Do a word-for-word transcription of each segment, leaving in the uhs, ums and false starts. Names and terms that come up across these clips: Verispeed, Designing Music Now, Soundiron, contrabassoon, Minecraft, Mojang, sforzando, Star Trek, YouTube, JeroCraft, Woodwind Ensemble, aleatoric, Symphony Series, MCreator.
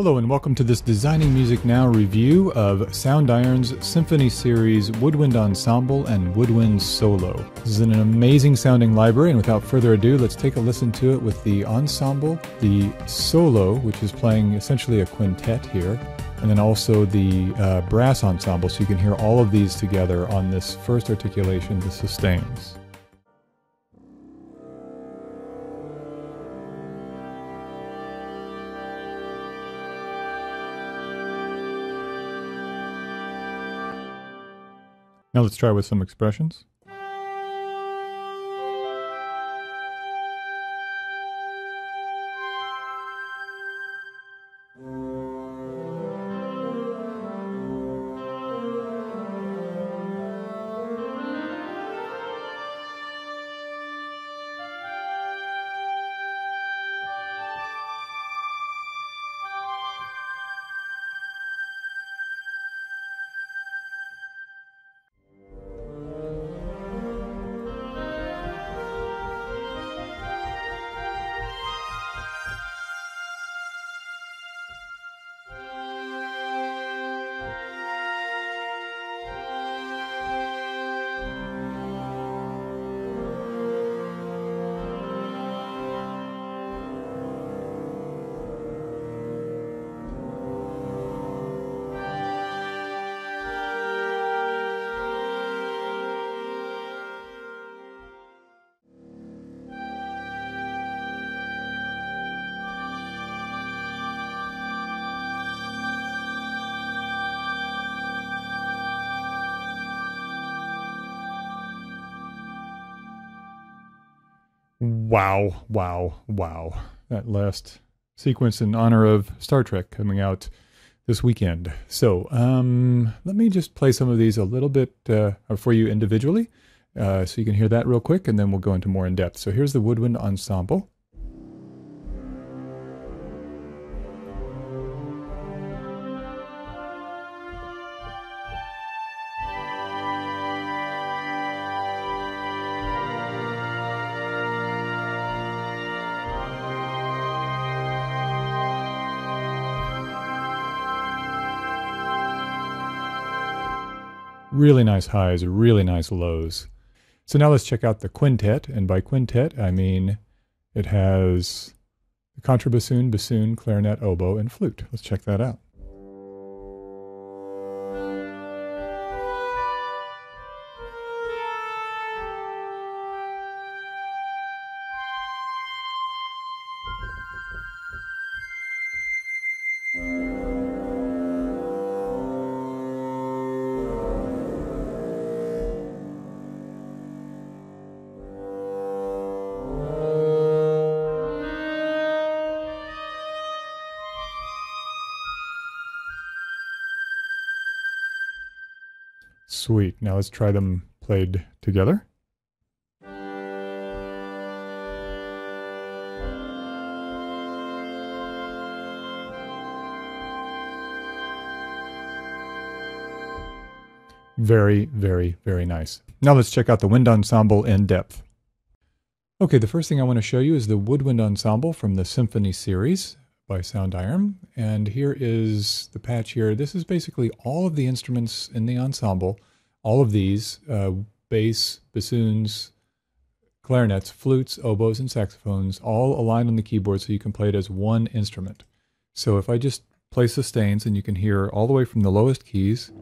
Hello and welcome to this Designing Music Now review of Soundiron's Symphony Series Woodwind Ensemble and Woodwind Solo. This is an amazing sounding library, and without further ado, let's take a listen to it with the ensemble, the solo, which is playing essentially a quintet here, and then also the uh, brass ensemble, so you can hear all of these together on this first articulation, the sustains. Now let's try with some expressions. Wow, wow, wow. That last sequence in honor of Star Trek coming out this weekend. So um, let me just play some of these a little bit uh, for you individually uh, so you can hear that real quick, and then we'll go into more in depth. So here's the Woodwind Ensemble. Really nice highs, really nice lows. So now let's check out the quintet, and by quintet I mean it has contrabassoon, bassoon, clarinet, oboe, and flute. Let's check that out. Sweet. Now let's try them played together. Very, very, very nice. Now let's check out the wind ensemble in depth. Okay, the first thing I want to show you is the Woodwind Ensemble from the Symphony Series by Soundiron, and here is the patch here. This is basically all of the instruments in the ensemble, all of these, uh, bass, bassoons, clarinets, flutes, oboes, and saxophones, all aligned on the keyboard so you can play it as one instrument. So if I just play sustains, and you can hear all the way from the lowest keys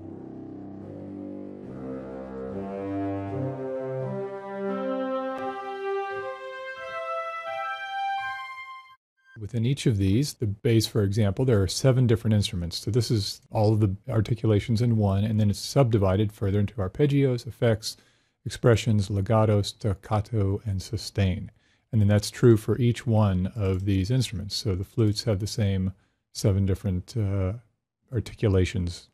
within each of these, the bass, for example, there are seven different instruments. So this is all of the articulations in one, and then it's subdivided further into arpeggios, effects, expressions, legato, staccato, and sustain. And then that's true for each one of these instruments. So the flutes have the same seven different uh, articulations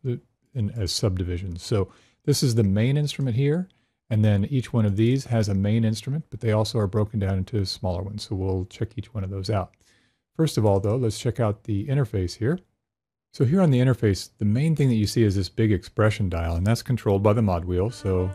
in, as subdivisions. So this is the main instrument here, and then each one of these has a main instrument, but they also are broken down into smaller ones. So we'll check each one of those out. First of all, though, let's check out the interface here. So here on the interface, the main thing that you see is this big expression dial, and that's controlled by the mod wheel. So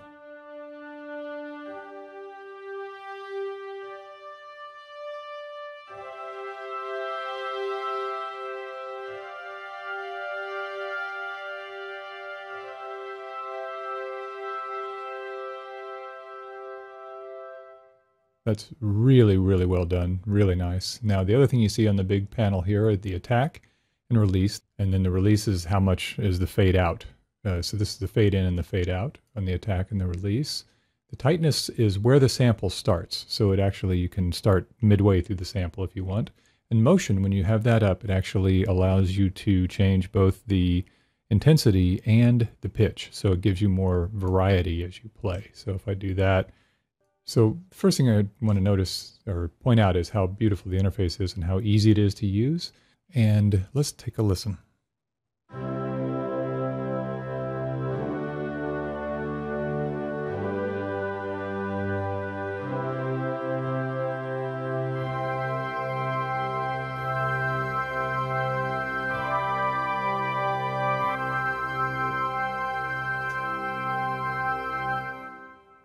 That's really, really well done. Really nice. Now, the other thing you see on the big panel here are the attack and release. And then the release is how much is the fade out. Uh, so this is the fade in and the fade out on the attack and the release. The tightness is where the sample starts. So it actually, you can start midway through the sample if you want. And motion, when you have that up, it actually allows you to change both the intensity and the pitch. So it gives you more variety as you play. So if I do that, so first thing I want to notice or point out is how beautiful the interface is and how easy it is to use. And let's take a listen.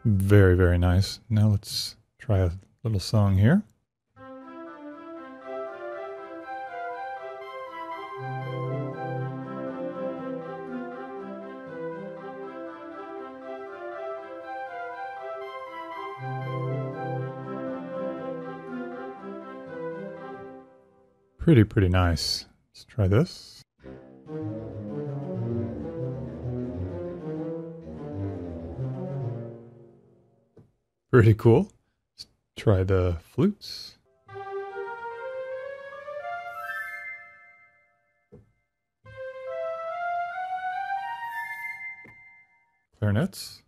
Very, very nice. Now let's try a little song here. Pretty, pretty nice. Let's try this. Pretty cool. Let's try the flutes. Clarinets.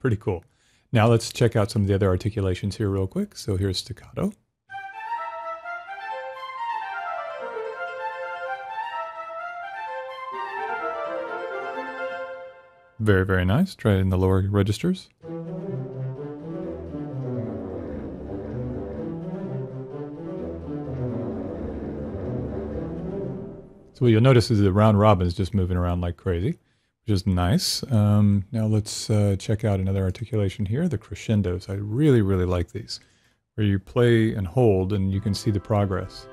Pretty cool. Now let's check out some of the other articulations here real quick. So here's staccato. Very, very nice. Try it in the lower registers. So what you'll notice is the round robin is just moving around like crazy, which is nice. Um, now let's uh, check out another articulation here, the crescendos. I really, really like these, where you play and hold and you can see the progress.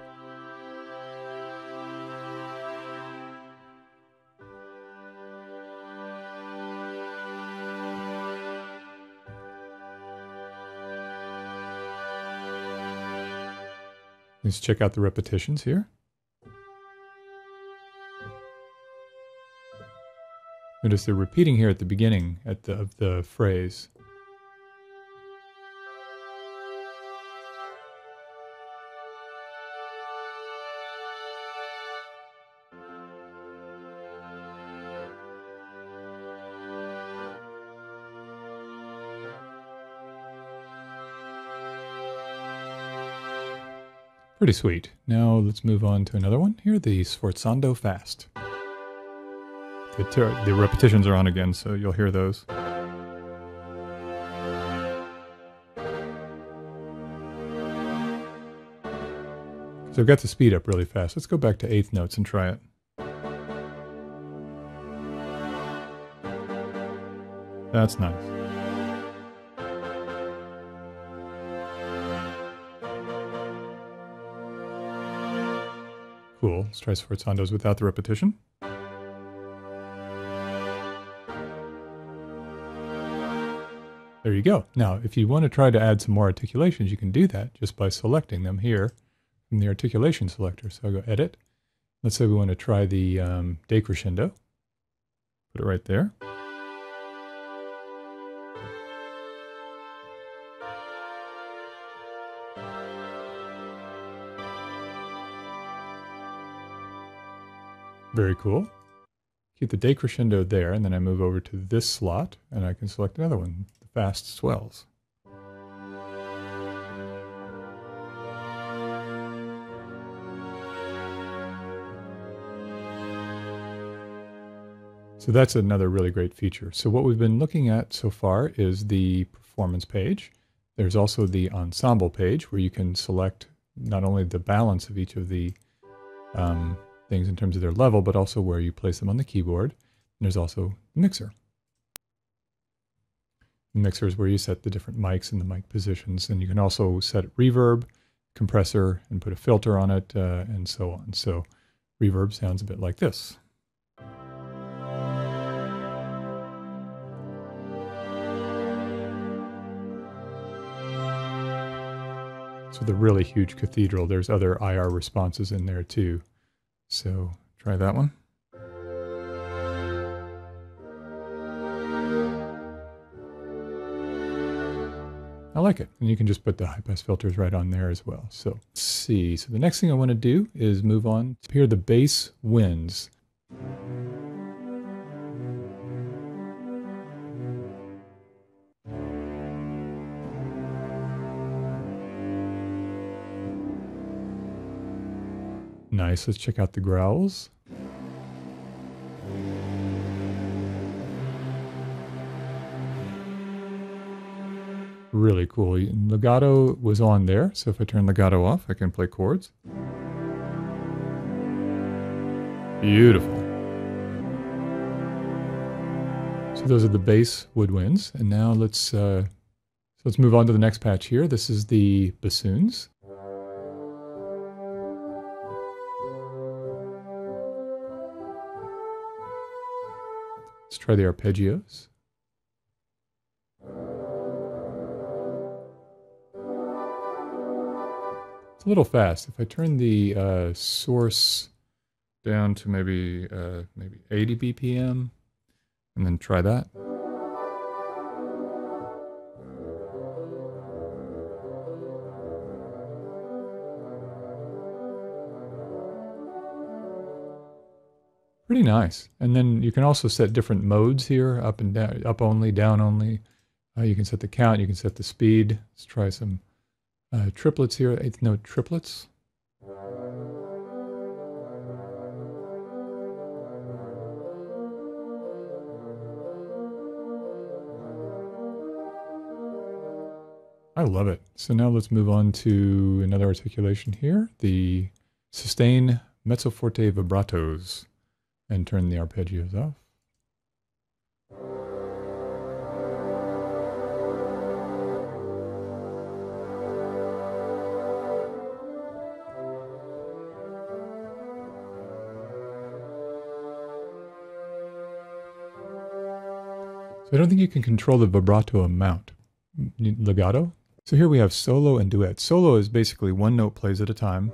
Let's check out the repetitions here. Notice they're repeating here at the beginning at the, of the phrase. Pretty sweet. Now let's move on to another one here, the sforzando fast. The, the repetitions are on again, so you'll hear those. So I've got the speed up really fast. Let's go back to eighth notes and try it. That's nice. Cool. Let's try sforzandos without the repetition. There you go. Now, if you want to try to add some more articulations, you can do that just by selecting them here from the articulation selector. So I'll go edit. Let's say we want to try the um, decrescendo. Put it right there. Very cool. Keep the decrescendo there, and then I move over to this slot, and I can select another one, the fast swells. So that's another really great feature. So what we've been looking at so far is the performance page. There's also the ensemble page, where you can select not only the balance of each of the um, things in terms of their level, but also where you place them on the keyboard. And there's also the mixer. The mixer is where you set the different mics and the mic positions, and you can also set reverb, compressor, and put a filter on it, uh, and so on. So reverb sounds a bit like this. So the really huge cathedral, there's other I R responses in there too. So try that one. I like it. And you can just put the high pass filters right on there as well. So let's see. So the next thing I want to do is move on to hear the bass winds. Nice. Let's check out the growls. Really cool. Legato was on there, so if I turn legato off, I can play chords. Beautiful. So those are the bass woodwinds, and now let's uh, so let's move on to the next patch here. This is the bassoons. Let's try the arpeggios. It's a little fast. If I turn the uh, source down to maybe uh, maybe eighty B P M, and then try that. Pretty nice. And then you can also set different modes here: up and down, up only, down only. Uh, you can set the count. You can set the speed. Let's try some. Uh, triplets here, eighth note triplets. I love it. So now let's move on to another articulation here, the sustain mezzo forte vibratos, and turn the arpeggios off. I don't think you can control the vibrato amount. Legato. So here we have solo and duet. Solo is basically one note plays at a time.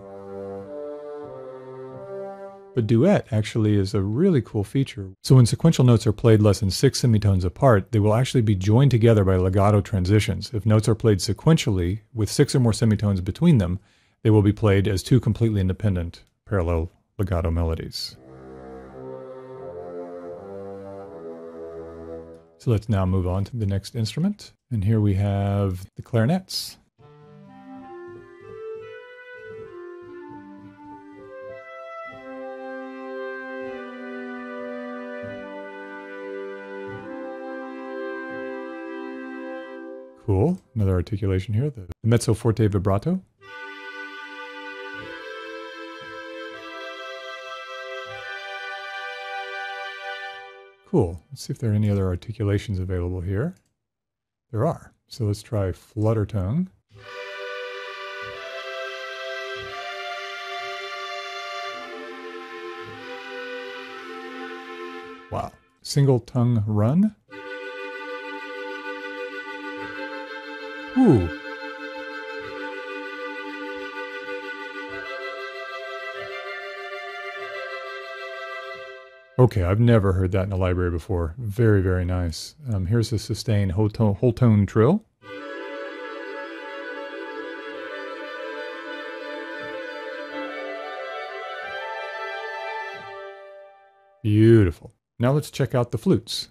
But duet actually is a really cool feature. So when sequential notes are played less than six semitones apart, they will actually be joined together by legato transitions. If notes are played sequentially with six or more semitones between them, they will be played as two completely independent parallel legato melodies. So let's now move on to the next instrument. And here we have the clarinets. Cool. Another articulation here, the mezzo forte vibrato. Cool. Let's see if there are any other articulations available here. There are. So let's try flutter tongue. Wow. Single tongue run. Ooh. Okay, I've never heard that in a library before. Very, very nice. Um, here's a sustained whole tone, whole tone trill. Beautiful. Now let's check out the flutes.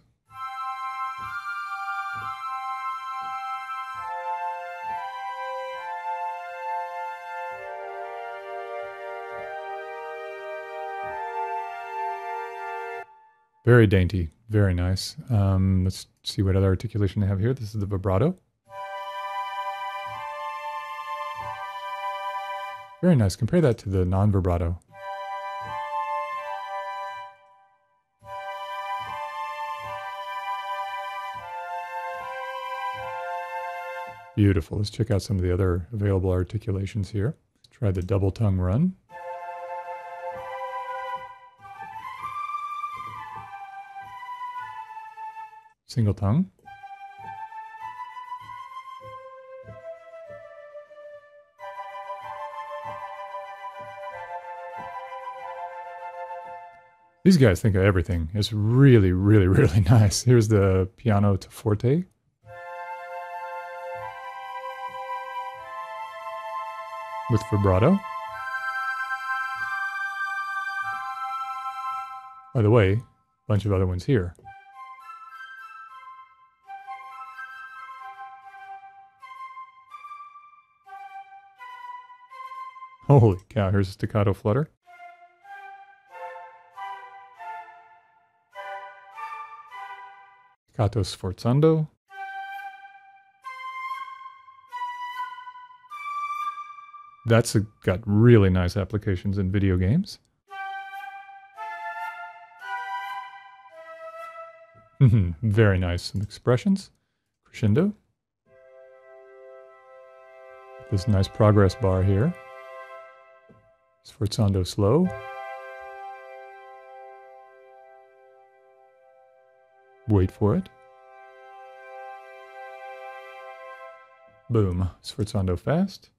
Very dainty, very nice. Um, let's see what other articulation they have here. This is the vibrato. Very nice. Compare that to the non-vibrato. Beautiful. Let's check out some of the other available articulations here. Let's try the double tongue run. Single tongue. These guys think of everything. It's really, really, really nice. Here's the piano to forte. With vibrato. By the way, a bunch of other ones here. Holy cow, here's a staccato flutter. Staccato sforzando. That's a, got really nice applications in video games. Very nice. Some expressions. Crescendo. This nice progress bar here. Sforzando slow. Wait for it. Boom. Sforzando fast.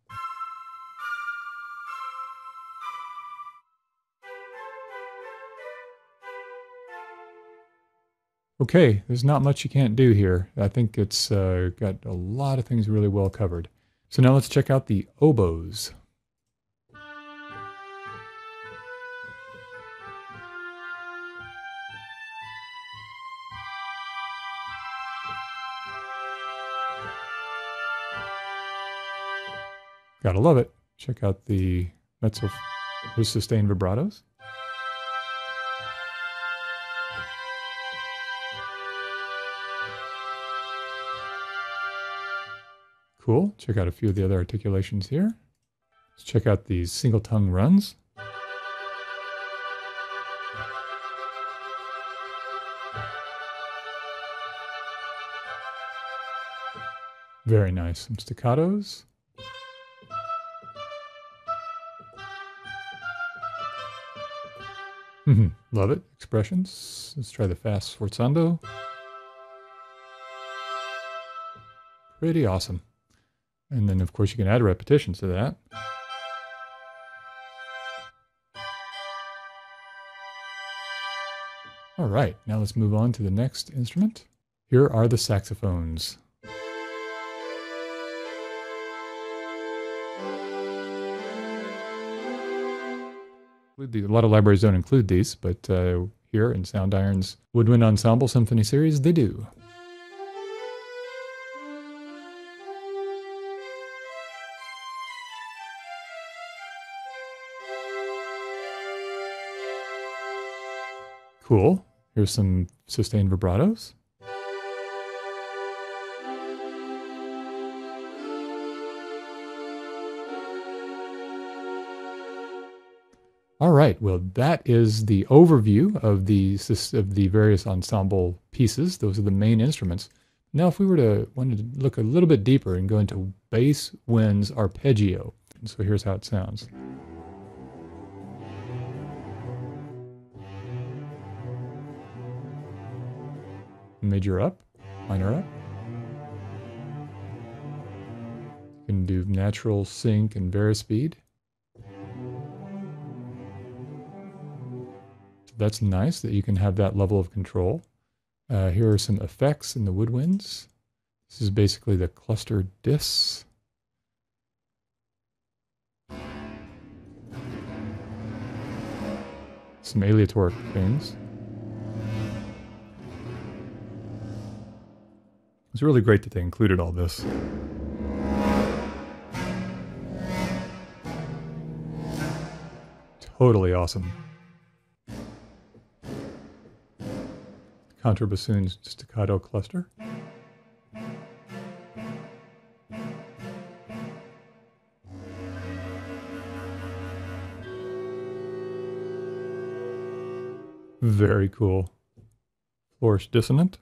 Okay, there's not much you can't do here. I think it's uh, got a lot of things really well covered. So now let's check out the oboes. Gotta love it. Check out the mezzo, there's sustained vibratos. Cool. Check out a few of the other articulations here. Let's check out these single tongue runs. Very nice. Some staccatos. Mm-hmm. Love it. Expressions. Let's try the fast sforzando. Pretty awesome. And then, of course, you can add repetitions to that. All right, now let's move on to the next instrument. Here are the saxophones. A lot of libraries don't include these, but uh, here in Soundiron's Woodwind Ensemble Symphony Series, they do. Cool. Here's some sustained vibratos. All right. Well, that is the overview of the of the various ensemble pieces. Those are the main instruments. Now, if we were to wanted to look a little bit deeper and go into bass, winds, arpeggio. And so here's how it sounds. Major up, minor up. You can do natural, sync, and Verispeed. So that's nice that you can have that level of control. Uh, here are some effects in the woodwinds. This is basically the cluster dis. Some aleatoric things. It's really great that they included all this. Totally awesome. Contrabassoon's staccato cluster. Very cool. Flourish dissonant.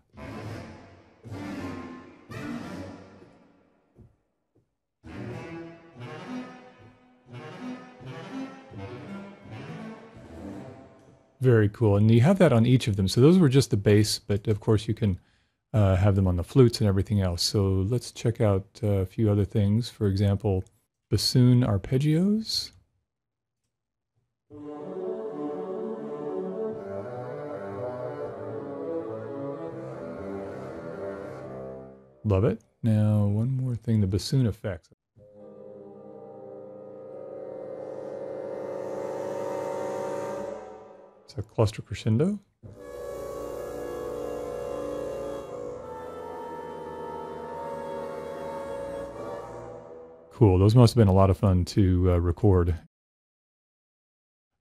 Very cool. And you have that on each of them. So those were just the bass, but of course you can uh, have them on the flutes and everything else. So let's check out a few other things. For example, bassoon arpeggios. Love it. Now, one more thing, the bassoon effects. It's a cluster crescendo. Cool, those must have been a lot of fun to uh, record.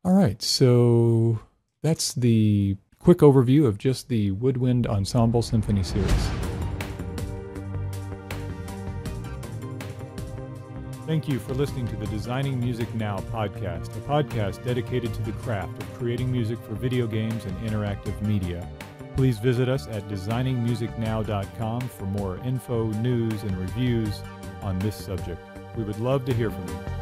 All right, so that's the quick overview of just the Woodwind Ensemble Symphony Series. Thank you for listening to the Designing Music Now podcast, a podcast dedicated to the craft of creating music for video games and interactive media. Please visit us at designing music now dot com for more info, news, and reviews on this subject. We would love to hear from you.